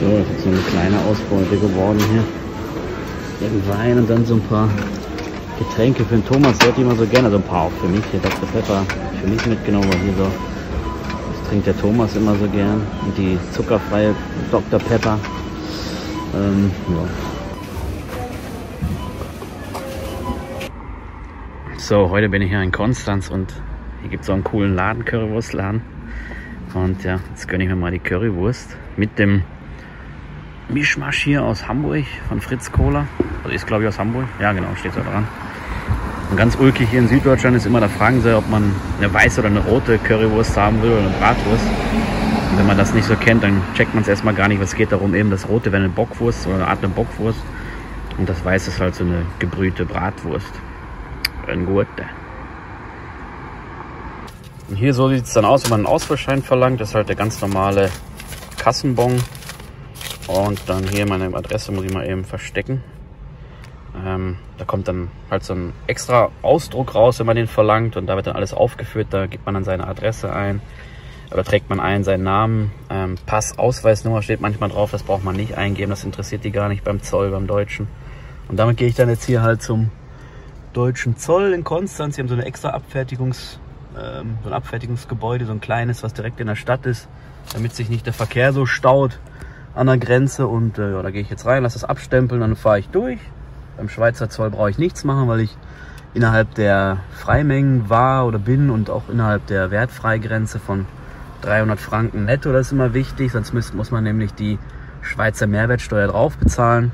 So, das ist jetzt so eine kleine Ausbeute geworden hier. Den Wein und dann so ein paar Getränke für den Thomas, der hat die immer so gerne, so ein paar auch für mich. Ich habe das Pfeffer für mich mitgenommen, weil hier so, das trinkt der Thomas immer so gern. Und die zuckerfreie Dr. Pepper. Ja. So, heute bin ich hier in Konstanz und hier gibt es so einen coolen Laden, Currywurstladen. Und ja, jetzt gönne ich mir mal die Currywurst mit dem Mischmasch hier aus Hamburg von Fritz Kohler. Also ist glaube ich aus Hamburg. Ja genau, steht da dran. Und ganz ulkig hier in Süddeutschland ist immer, da fragen sie, ob man eine weiße oder eine rote Currywurst haben will oder eine Bratwurst. Und wenn man das nicht so kennt, dann checkt man es erstmal gar nicht, was geht darum. Eben das rote wäre eine Bockwurst oder eine Art eine Bockwurst. Und das weiße ist halt so eine gebrühte Bratwurst. Ein guter. Und hier so sieht es dann aus, wenn man einen Ausfuhrschein verlangt. Das ist halt der ganz normale Kassenbon. Und dann hier meine Adresse muss ich mal eben verstecken. Da kommt dann halt so ein extra Ausdruck raus, wenn man den verlangt. Und da wird dann alles aufgeführt. Da gibt man dann seine Adresse ein. Oder trägt man ein seinen Namen. Pass, Ausweisnummer steht manchmal drauf. Das braucht man nicht eingeben. Das interessiert die gar nicht beim Zoll, beim Deutschen. Und damit gehe ich dann jetzt hier halt zum deutschen Zoll in Konstanz. Die haben so eine extra Abfertigungs... so ein Abfertigungsgebäude, so ein kleines, was direkt in der Stadt ist, damit sich nicht der Verkehr so staut an der Grenze. Und ja, da gehe ich jetzt rein, lasse das abstempeln, dann fahre ich durch. Beim Schweizer Zoll brauche ich nichts machen, weil ich innerhalb der Freimengen war oder bin und auch innerhalb der Wertfreigrenze von 300 Franken netto. Das ist immer wichtig, sonst muss man nämlich die Schweizer Mehrwertsteuer drauf bezahlen.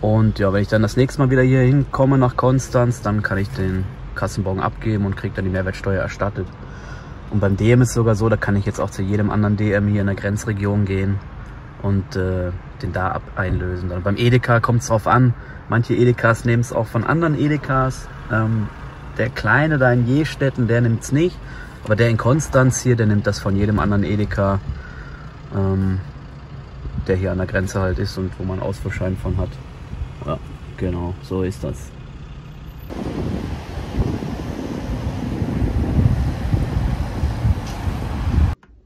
Und ja, wenn ich dann das nächste Mal wieder hier hinkomme nach Konstanz, dann kann ich den Kassenbon abgeben und kriegt dann die Mehrwertsteuer erstattet. Und beim DM ist es sogar so, da kann ich jetzt auch zu jedem anderen DM hier in der Grenzregion gehen und den da einlösen. Dann beim Edeka kommt es drauf an. Manche Edekas nehmen es auch von anderen Edekas. Der Kleine da in Jestetten, der nimmt es nicht. Aber der in Konstanz hier, der nimmt das von jedem anderen Edeka, der hier an der Grenze halt ist und wo man Ausfuhrschein von hat. Ja, genau, so ist das.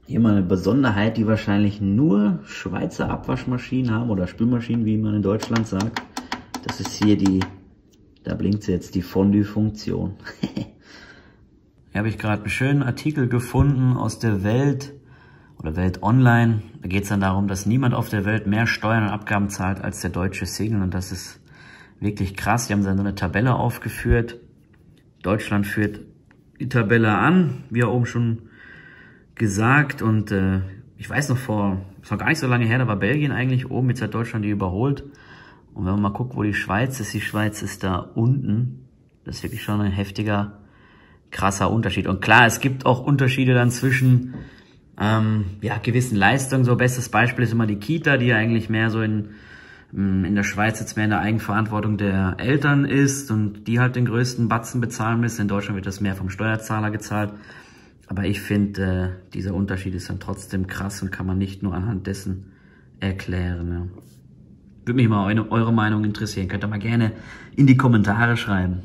Hier mal eine Besonderheit, die wahrscheinlich nur Schweizer Abwaschmaschinen haben oder Spülmaschinen, wie man in Deutschland sagt. Das ist hier die, da blinkt sie jetzt, die Fondue-Funktion. Hier habe ich gerade einen schönen Artikel gefunden aus der Welt oder Welt Online. Da geht es dann darum, dass niemand auf der Welt mehr Steuern und Abgaben zahlt als der deutsche Single. Und das ist wirklich krass. Die haben dann so eine Tabelle aufgeführt. Deutschland führt die Tabelle an, wie er oben schon gesagt, und ich weiß noch ist noch gar nicht so lange her, da war Belgien eigentlich oben, jetzt hat Deutschland die überholt. Und wenn man mal guckt, wo die Schweiz ist da unten. Das ist wirklich schon ein heftiger, krasser Unterschied. Und klar, es gibt auch Unterschiede dann zwischen ja, gewissen Leistungen. So, bestes Beispiel ist immer die Kita, die ja eigentlich mehr so in der Schweiz jetzt mehr in der Eigenverantwortung der Eltern ist und die halt den größten Batzen bezahlen müssen. In Deutschland wird das mehr vom Steuerzahler gezahlt. Aber ich finde, dieser Unterschied ist dann trotzdem krass und kann man nicht nur anhand dessen erklären. Ja. Würde mich mal eure Meinung interessieren. Könnt ihr mal gerne in die Kommentare schreiben.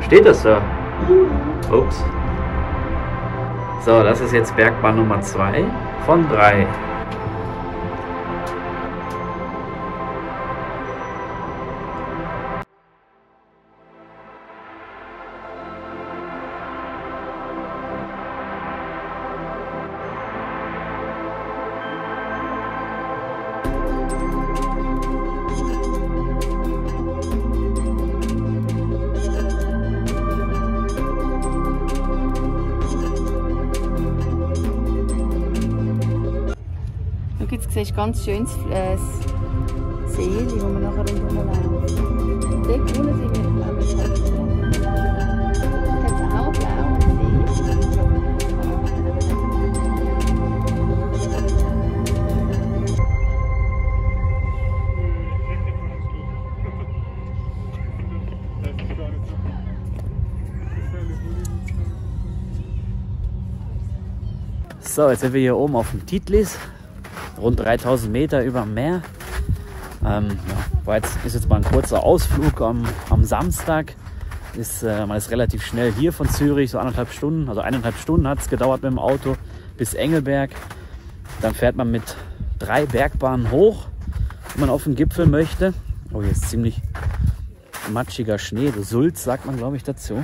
Steht das da? Ups. So, das ist jetzt Bergbahn Nummer 2 von 3. Schau, jetzt siehst du ganz schönes See, wo wir nachher rumlaufen. Dort unten sind wir im Engelberg. Da hat es auch blauen See. So, jetzt sind wir hier oben auf dem Titlis. Rund 3000 Meter über dem Meer. Ja, ist jetzt mal ein kurzer Ausflug am Samstag. Man ist relativ schnell hier von Zürich, so 1,5 Stunden. Also 1,5 Stunden hat es gedauert mit dem Auto bis Engelberg. Dann fährt man mit 3 Bergbahnen hoch, wenn man auf den Gipfel möchte. Oh, hier ist ziemlich matschiger Schnee. So Sulz sagt man, glaube ich, dazu.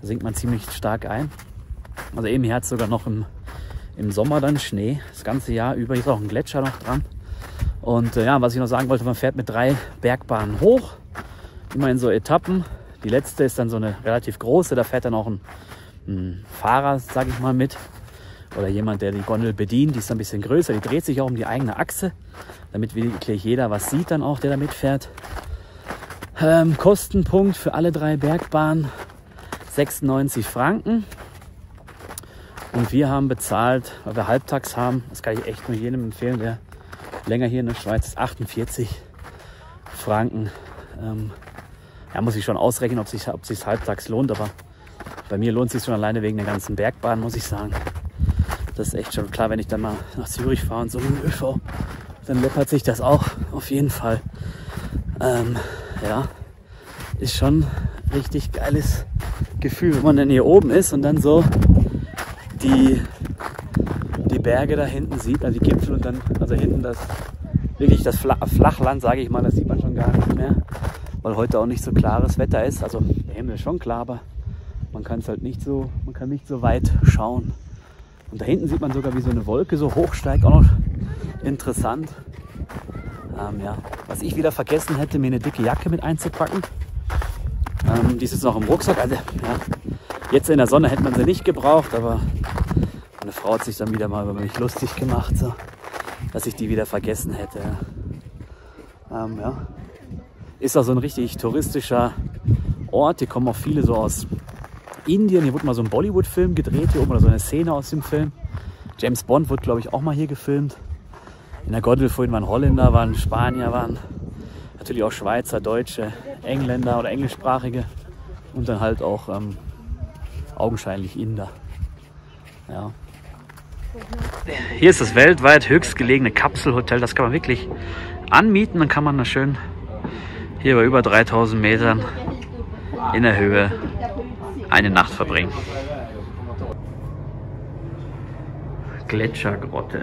Da sinkt man ziemlich stark ein. Also eben hier hat es sogar noch im Sommer dann Schnee. Das ganze Jahr über. Hier ist auch ein Gletscher noch dran. Und ja, was ich noch sagen wollte, man fährt mit 3 Bergbahnen hoch. Immer in so Etappen. Die letzte ist dann so eine relativ große. Da fährt dann auch ein Fahrer, sage ich mal, mit. Oder jemand, der die Gondel bedient. Die ist ein bisschen größer. Die dreht sich auch um die eigene Achse. Damit wirklich jeder was sieht dann auch, der da mitfährt. Kostenpunkt für alle 3 Bergbahnen 96 Franken. Und wir haben bezahlt, weil wir Halbtax haben, das kann ich echt nur jedem empfehlen, der länger hier in der Schweiz ist, 48 Franken. Ja, muss ich schon ausrechnen, ob es sich halbtags lohnt, aber bei mir lohnt es sich schon alleine wegen der ganzen Bergbahn, muss ich sagen. Das ist echt schon klar, wenn ich dann mal nach Zürich fahre und so mit dem ÖV, dann läppert sich das auch auf jeden Fall. Ja, ist schon ein richtig geiles Gefühl, wenn man dann hier oben ist und dann so die Berge da hinten sieht, also die Gipfel und dann, also hinten das Flachland, sage ich mal, das sieht man schon gar nicht mehr, weil heute auch nicht so klares Wetter ist. Also der Himmel ist schon klar, aber man kann es halt nicht so weit schauen. Und da hinten sieht man sogar, wie so eine Wolke so hochsteigt, auch noch interessant. Ja. Was ich wieder vergessen hätte, mir eine dicke Jacke mit einzupacken. Die ist jetzt noch im Rucksack, also ja, jetzt in der Sonne hätte man sie nicht gebraucht, aber meine Frau hat sich dann wieder mal über mich lustig gemacht, so, dass ich die wieder vergessen hätte. Ja. Ist auch so ein richtig touristischer Ort, hier kommen auch viele so aus Indien, hier wurde mal so ein Bollywood-Film gedreht, hier oben oder so eine Szene aus dem Film. James Bond wurde, glaube ich, auch mal hier gefilmt. In der Gondel vorhin waren Holländer, waren Spanier, waren natürlich auch Schweizer, Deutsche, Engländer oder Englischsprachige und dann halt auch augenscheinlich Inder. Ja. Hier ist das weltweit höchstgelegene Kapselhotel. Das kann man wirklich anmieten. Dann kann man da schön hier bei über 3000 Metern in der Höhe eine Nacht verbringen. Gletschergrotte.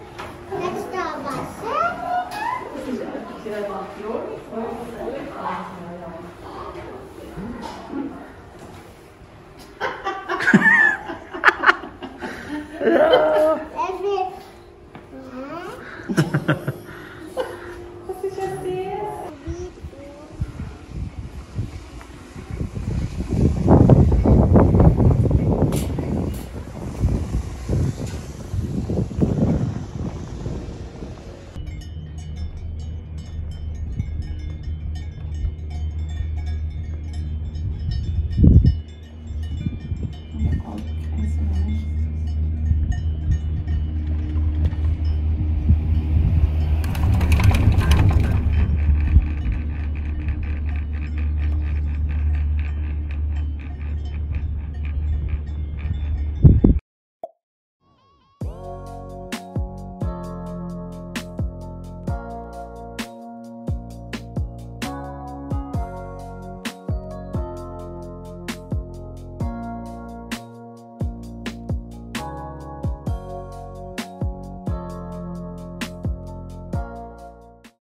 Ja.